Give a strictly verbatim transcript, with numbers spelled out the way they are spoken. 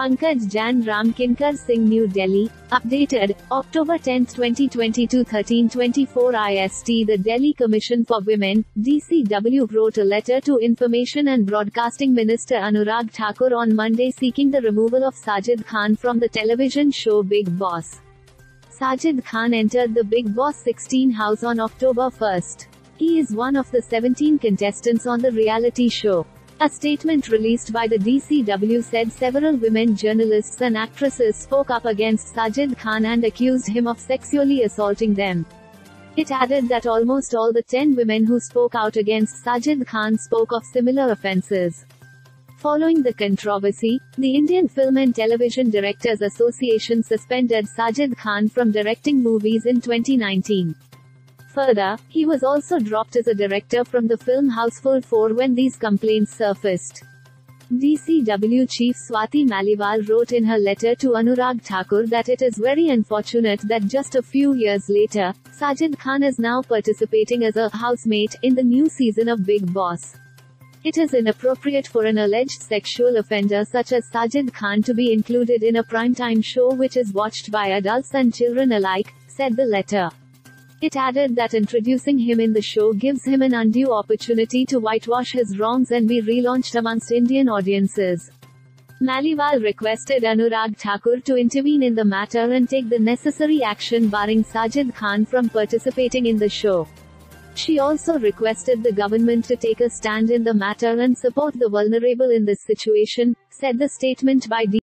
Pankaj Jan Ram Kinkar Singh, New Delhi. Updated, October tenth twenty twenty-two, thirteen twenty-four I S T. The Delhi Commission for Women, D C W, wrote a letter to Information and Broadcasting Minister Anurag Thakur on Monday seeking the removal of Sajid Khan from the television show Bigg Boss. Sajid Khan entered the Bigg Boss sixteen house on October first. He is one of the seventeen contestants on the reality show. A statement released by the D C W said several women journalists and actresses spoke up against Sajid Khan and accused him of sexually assaulting them. It added that almost all the ten women who spoke out against Sajid Khan spoke of similar offences. Following the controversy, the Indian Film and Television Directors Association suspended Sajid Khan from directing movies in twenty nineteen. Further, he was also dropped as a director from the film Houseful four when these complaints surfaced. D C W Chief Swati Maliwal wrote in her letter to Anurag Thakur that it is very unfortunate that just a few years later, Sajid Khan is now participating as a housemate in the new season of Bigg Boss. It is inappropriate for an alleged sexual offender such as Sajid Khan to be included in a primetime show which is watched by adults and children alike, said the letter. It added that introducing him in the show gives him an undue opportunity to whitewash his wrongs and be relaunched amongst Indian audiences. Maliwal requested Anurag Thakur to intervene in the matter and take the necessary action barring Sajid Khan from participating in the show. She also requested the government to take a stand in the matter and support the vulnerable in this situation, said the statement by D C W.